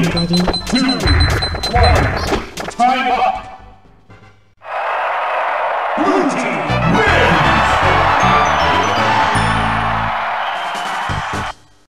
Everybody.